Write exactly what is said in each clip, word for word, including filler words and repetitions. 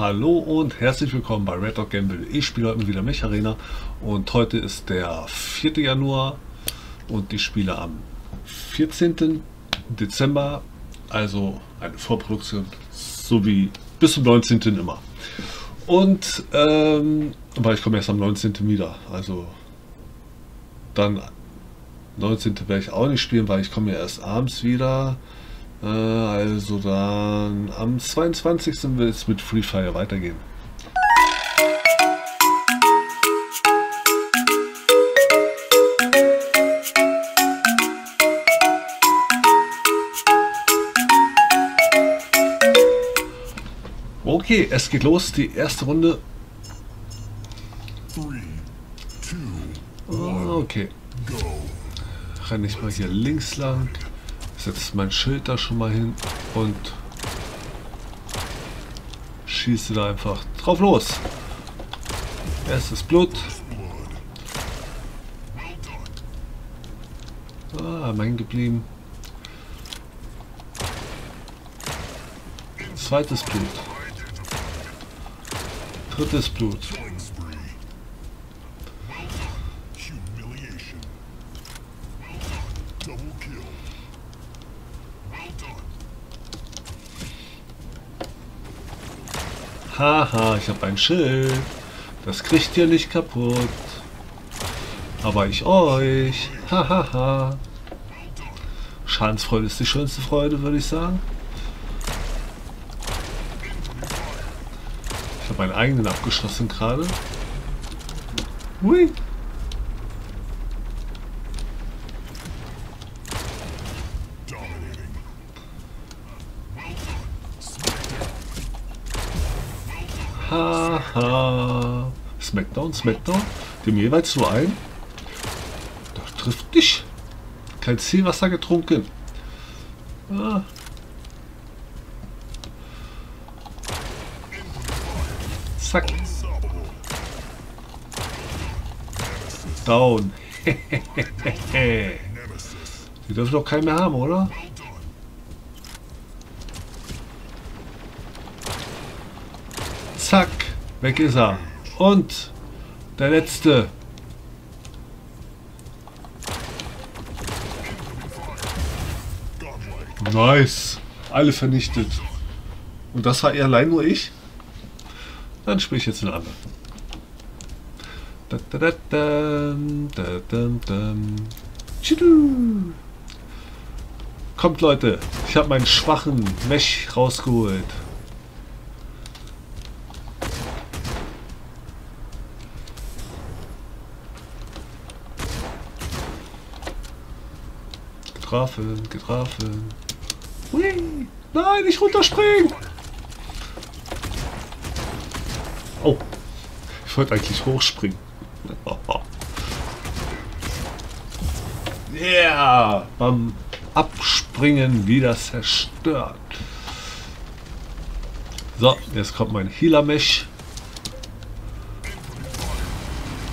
Hallo und herzlich willkommen bei Red Dog Gamble. Ich spiele heute wieder Mech Arena und heute ist der vierte Januar und ich spiele am vierzehnten Dezember, also eine Vorproduktion, so wie bis zum neunzehnten immer. Und ähm, aber ich komme erst am neunzehnten wieder, also dann neunzehnten werde ich auch nicht spielen, weil ich komme ja erst abends wieder. Also dann am zweiundzwanzigsten wird es mit Free Fire weitergehen. Okay, es geht los, die erste Runde. Okay. Renne ich mal hier links lang. Setze mein Schild da schon mal hin und schieße da einfach drauf los. Erstes Blut. Ah, mein geblieben. Zweites Blut. Drittes Blut. Haha, ich habe ein Schild. Das kriegt ihr nicht kaputt. Aber ich euch. Hahaha. Schadensfreude ist die schönste Freude, würde ich sagen. Ich habe meinen eigenen abgeschossen gerade. Hui. Haha. Smackdown, Smackdown. Dem jeweils so ein. Das trifft dich. Kein Zielwasser getrunken. Ah. Zack. Down. Die dürfen doch keinen mehr haben, oder? Zack, weg ist er. Und der letzte. Nice. Alle vernichtet. Und das war er allein nur ich? Dann spiele ich jetzt einen anderen. Da, da, da, da, da, da, da. Tschidu. Kommt Leute, ich habe meinen schwachen Mech rausgeholt. Getrafen, getrafen. Hui. Nein, nicht runterspringen! Oh, ich wollte eigentlich hochspringen. Yeah, beim Abspringen wieder zerstört. So, jetzt kommt mein Healer-Mech.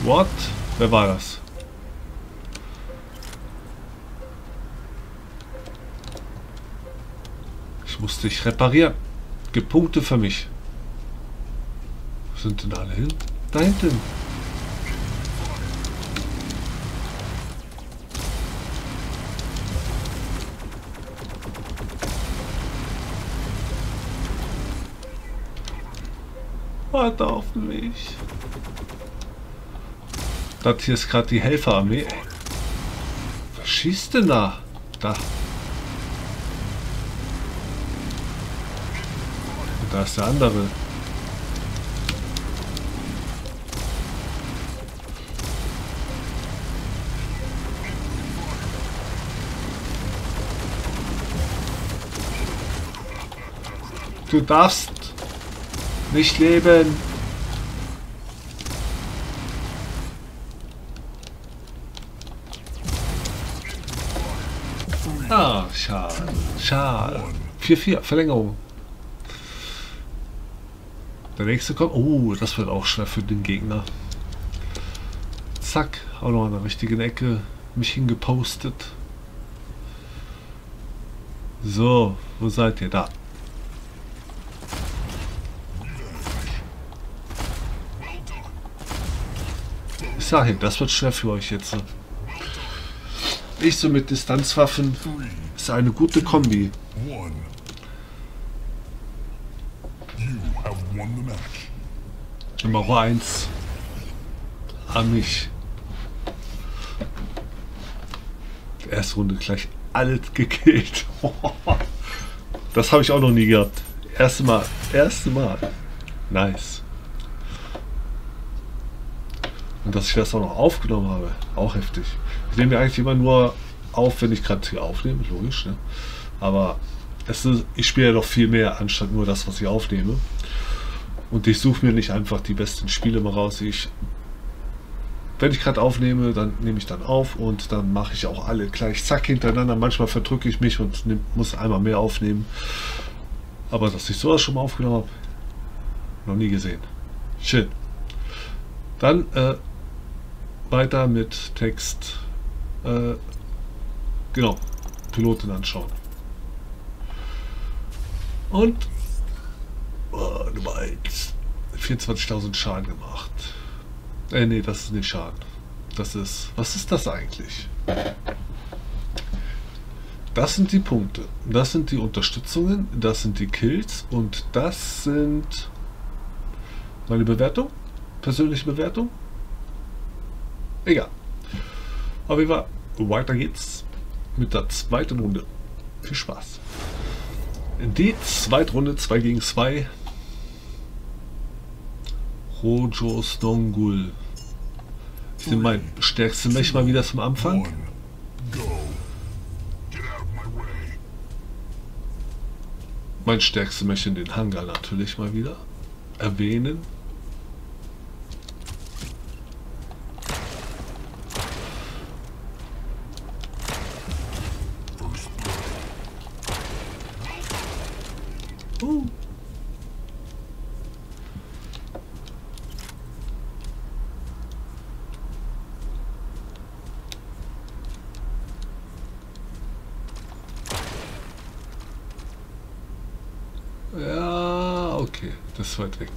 What? Wer war das? Musste ich reparieren. Gepunkte für mich. Wo sind denn alle hin? Da hinten. Warte auf mich. Das hier ist gerade die Helferarmee. Was schießt denn da? Da. Da ist der andere. Du darfst nicht leben. Ah, schade. Schade. vier vier, Verlängerung. Der nächste kommt. Oh, das wird auch schwer für den Gegner. Zack, auch noch an der richtigen Ecke mich hingepostet. So, wo seid ihr? Da. ich sage, das wird schwer für euch jetzt. Ich so mit Distanzwaffen ist eine gute Kombi. Nummer eins an mich. Erste Runde gleich alles gekillt. Das habe ich auch noch nie gehabt. Erste Mal. Erste Mal. Nice. Und dass ich das auch noch aufgenommen habe. Auch heftig. Ich nehme mir eigentlich immer nur auf, wenn ich gerade hier aufnehme. Logisch, ne? Aber es ist, ich spiele ja doch viel mehr, anstatt nur das, was ich aufnehme. Und ich suche mir nicht einfach die besten Spiele mal raus. Ich, wenn ich gerade aufnehme, dann nehme ich dann auf und dann mache ich auch alle gleich zack hintereinander. Manchmal verdrücke ich mich und nehm, muss einmal mehr aufnehmen. Aber dass ich sowas schon mal aufgenommen habe, noch nie gesehen. Shit. Dann äh, weiter mit Text. Äh, genau. Piloten anschauen. Und oh, Nummer eins. vierundzwanzigtausend Schaden gemacht. Äh, nee, das ist nicht Schaden. Das ist. Was ist das eigentlich? Das sind die Punkte. Das sind die Unterstützungen. Das sind die Kills. Und das sind meine Bewertung. Persönliche Bewertung. Egal. Aber wie war? Weiter geht's mit der zweiten Runde. Viel Spaß. Die zweite Runde zwei gegen zwei. Rojo Stongul. Ich nehme mein stärkste Mech mal wieder zum Anfang. Mein stärkste Mech in den Hangar natürlich mal wieder. Erwähnen. Uh. Ja, okay, das ist weit weg.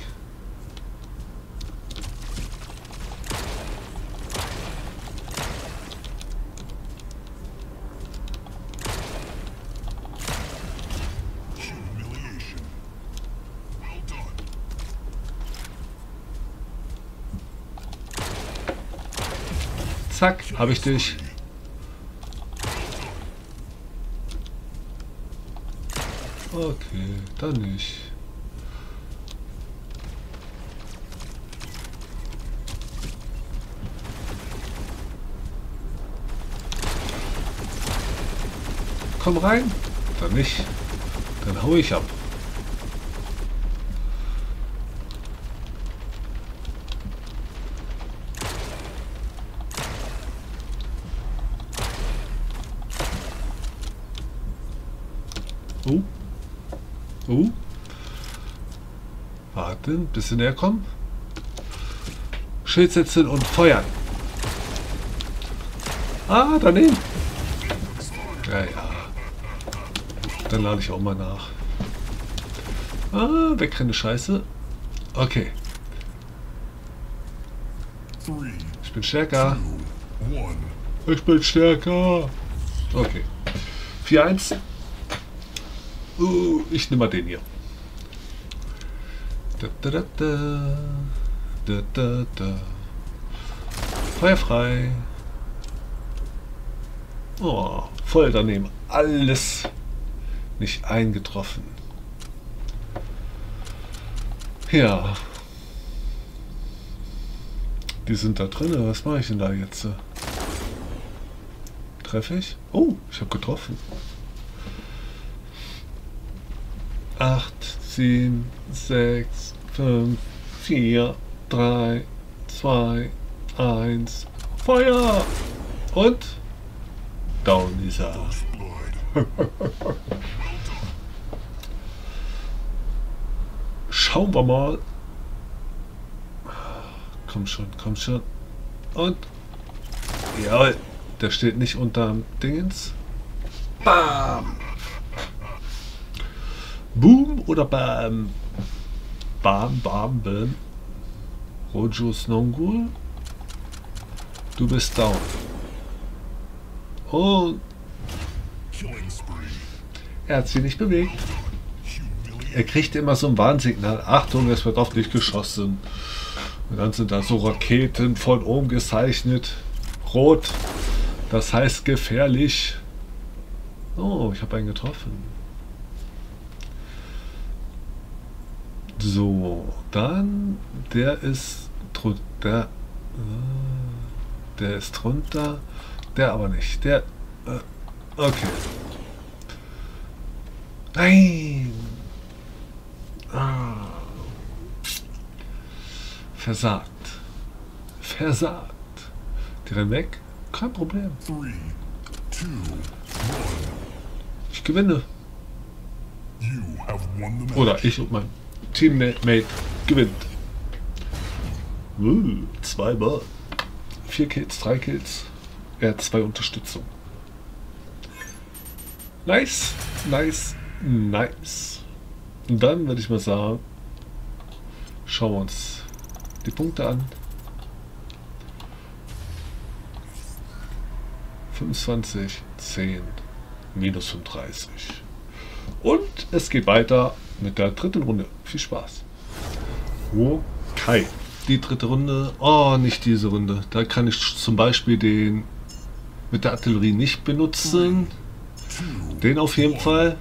Zack, habe ich dich. Okay, dann nicht. Komm rein. Dann nicht. Dann hau ich ab. Oh. Oh. Warten, bisschen näher kommen. Schild setzen und feuern. Ah, daneben. Ja, ja. Dann lade ich auch mal nach. Ah, wegrennen, Scheiße. Okay. Ich bin stärker. Ich bin stärker. Okay. vier eins. Uh, ich nehme mal den hier. Da, da, da, da. Da, da, da. Feuer frei. Oh, voll daneben. Alles nicht eingetroffen. Ja. Die sind da drin. Was mache ich denn da jetzt? Treffe ich? Oh, ich habe getroffen. acht, sieben, sechs, fünf, vier, drei, zwei, eins, Feuer! Und down ist er. Schauen wir mal. Komm schon, komm schon. Und jawohl, der steht nicht unterm Dingens. Bam! Boom oder bam? Bam, bam, bam. Rojo Stongul. Du bist down. Oh. Er hat sie nicht bewegt. Er kriegt immer so ein Warnsignal. Achtung, es wird auf dich geschossen. Und dann sind da so Raketen von oben gezeichnet. Rot. Das heißt gefährlich. Oh, ich habe einen getroffen. So, dann der ist drunter. Der ist drunter. Der aber nicht. Der. Okay. Nein! Ah. Versagt. Versagt. Die rennen weg. Kein Problem. Ich gewinne. Oder ich und mein Teammate gewinnt. Uh, zweimal. Vier Kills, drei Kills. Er hat zwei Unterstützung. Nice, nice, nice. Und dann würde ich mal sagen, schauen wir uns die Punkte an. fünfundzwanzig, zehn, minus fünfunddreißig. Und es geht weiter mit der dritten Runde. Viel Spaß. Okay. Die dritte Runde. Oh, nicht diese Runde. Da kann ich zum Beispiel den mit der Artillerie nicht benutzen. Den auf jeden Fall.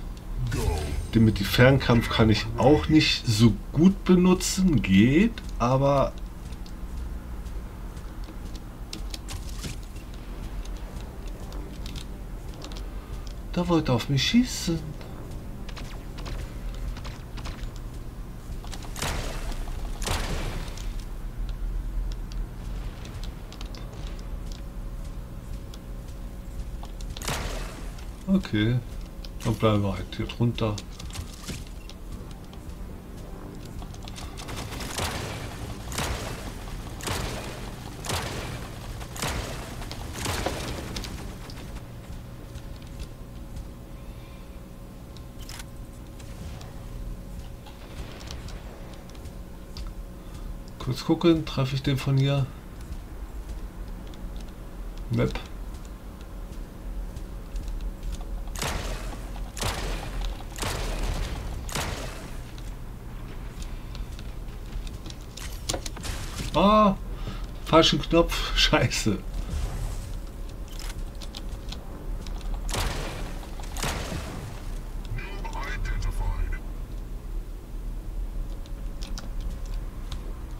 Den mit dem Fernkampf kann ich auch nicht so gut benutzen. Geht, aber... Da wollte er auf mich schießen. Okay, dann bleiben wir halt hier drunter. Kurz gucken, treffe ich den von hier? Map. Ah, falschen Knopf, scheiße.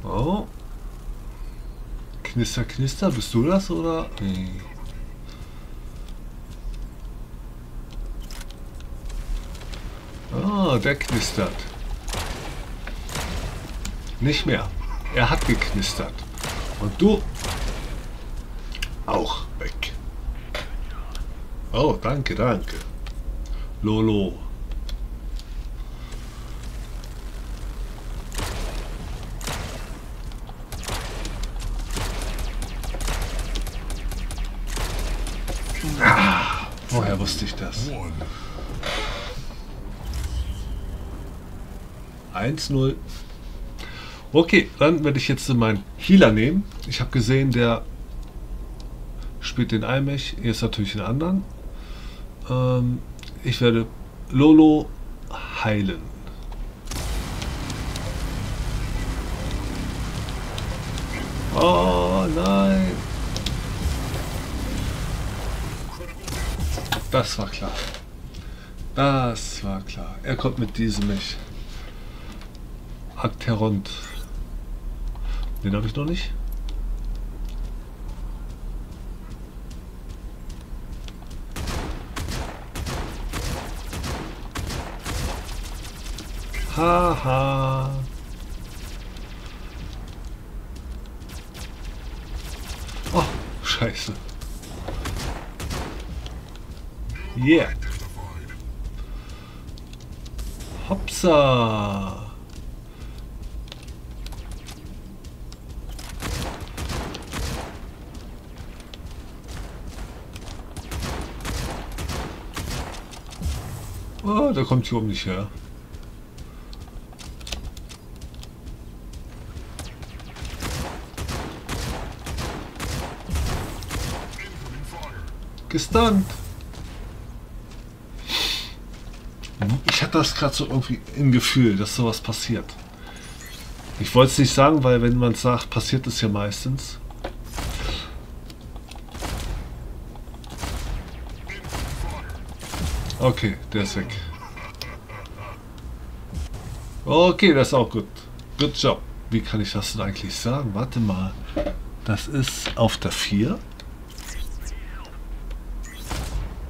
Oh. Knister, knister, bist du das oder? Nee. Ah, der knistert. Nicht mehr. Er hat geknistert. Und du auch weg. Oh, danke, danke. Lolo. Ah, woher wusste ich das? eins null. Okay, dann werde ich jetzt meinen Healer nehmen. Ich habe gesehen, der spielt den einen Mech, hier ist natürlich den anderen. Ähm, ich werde Lolo heilen. Oh nein! Das war klar. Das war klar. Er kommt mit diesem Mech. Akteront. Den habe ich noch nicht. Haha. Oh, scheiße. Yeah. Hopsa. Oh, da kommt hier oben nicht her. gestunt. Ich hatte das gerade so irgendwie im Gefühl, dass sowas passiert. Ich wollte es nicht sagen, weil wenn man es sagt, passiert es ja meistens. Okay, der ist weg. Okay, das ist auch gut. Good job. Wie kann ich das denn eigentlich sagen? Warte mal. Das ist auf der vier.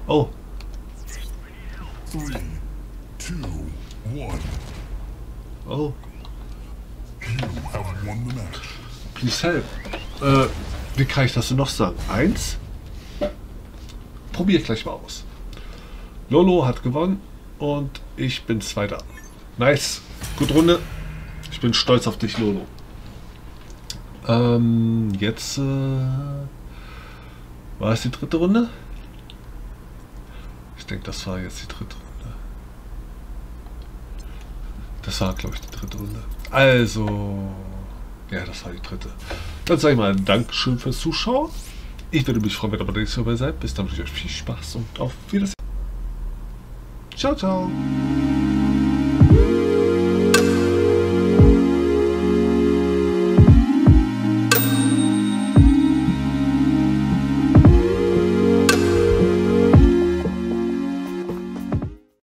Oh. Oh. Please help. Äh, wie kann ich das denn noch sagen? Eins. Probier gleich mal aus. Lolo hat gewonnen und ich bin Zweiter. Nice. Gute Runde. Ich bin stolz auf dich, Lolo. Ähm, jetzt äh, war es die dritte Runde? Ich denke, das war jetzt die dritte Runde. Das war, glaube ich, die dritte Runde. Also, ja, das war die dritte. Dann sage ich mal Dankeschön fürs Zuschauen. Ich würde mich freuen, wenn ihr bei der nächsten Mal dabei seid. Bis dann wünsche ich euch viel Spaß und auf Wiedersehen. Ciao, ciao.